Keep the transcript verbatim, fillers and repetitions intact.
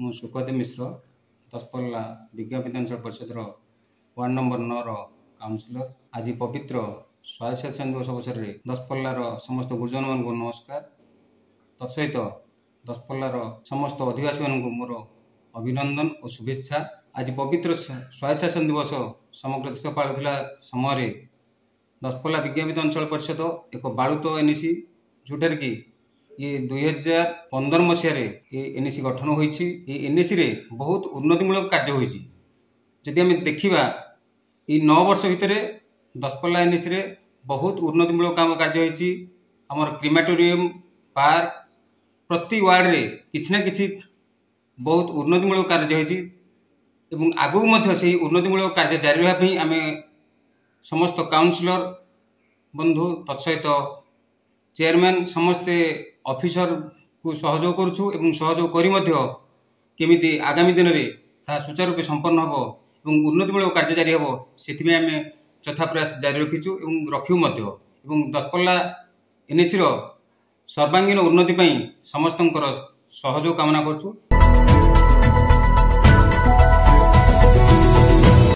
मु सुखदेव मिश्र दसपल्ला विज्ञापितांचल परिषदर वार्ड नंबर नौ काउंसिलर। आज पवित्र स्वायत्तशासन दिवस अवसर में दसपल्लार समस्त गुरुजन मान नमस्कार, तत्सहित दसपल्लार समस्त अधिवासी मान मोर अभिनंदन और शुभेच्छा। आज पवित्र स्वायत्तशासन दिवस समग्र देश पाला समय दसपल्ला विज्ञापितांचल परिषद एक बालुत एनसी जोटार कि ये दुई हजार पंदर मसीह एनसी गठन होती। ये एनसी रे बहुत उन्नतिमूलक कार्य होती। जदि आम देखा ये नौ वर्ष भितर दसपल्ला एनसी रे बहुत उन्नतिमूलक काम कार्य होती। आमर क्रिमाटोरियम पार्क प्रति वार्ड रे किछि ना किछि बहुत उन्नतिमूलक कार्य होती। आगू से उन्नतिमूलक कार्य जारी रखापी आम समस्त काउंसिलर बंधु तत्सहित चेयरमैन समस्ते ऑफिसर को सहयोग करूँ एवं सहयोग करी मध्य केमिति आगामी दिन में ता सुचारू रूपे संपन्न हो एवं उन्नतिमूलक कार्य जारी हो से आम चथा प्रयास जारी रखीचु एवं रखूँ एवं दसपल्ला एनसी सर्वांगीन उन्नति समस्त सहयोग कामना करूँ।